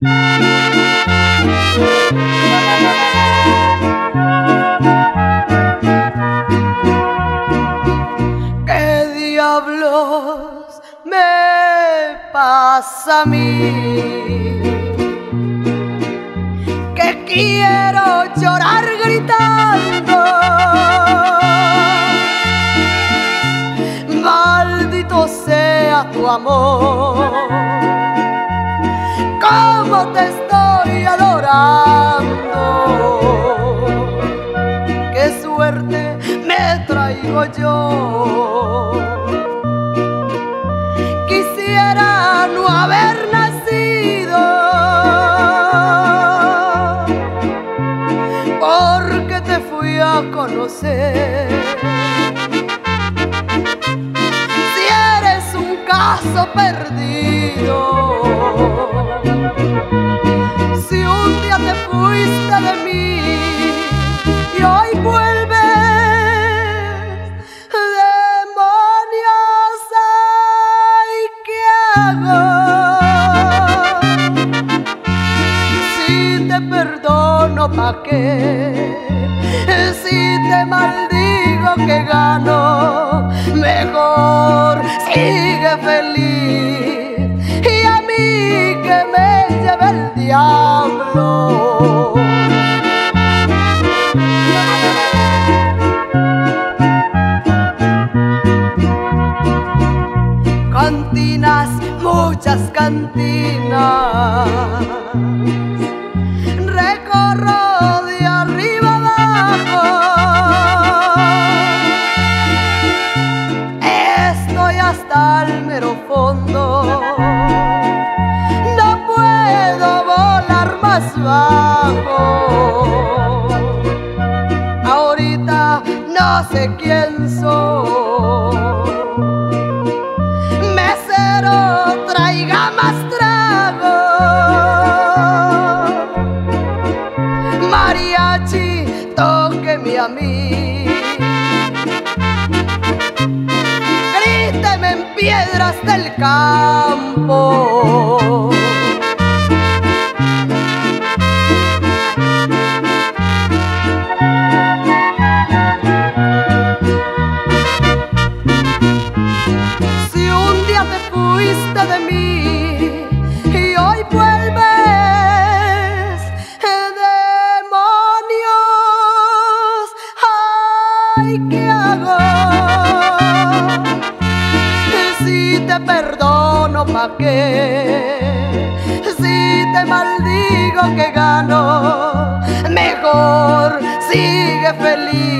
¿Qué diablos me pasa a mí? Que quiero llorar gritando, maldito sea tu amor. Cómo te estoy adorando, qué suerte me traigo yo. Quisiera no haber nacido, porque te fui a conocer. Si eres un caso perdido, si un día te fuiste de mí y hoy vuelves, demonios, ay, ¿qué hago? Si te perdono, ¿pa' qué? Si te maldigo, ¿qué gano? Mejor sigue feliz y a mí que me lleve el diablo. Cantinas, muchas cantinas, recorro de arriba abajo, estoy hasta el mero fondo. Bajo. Ahorita no sé quién soy. Mesero, traiga más trago. Mariachi, tóqueme a mí. Gríteme en piedras del campo. De mí y hoy vuelves, demonios, ay, ¿qué hago? Si te perdono, ¿pa' qué? Si te maldigo, ¿qué gano? Mejor sigue feliz.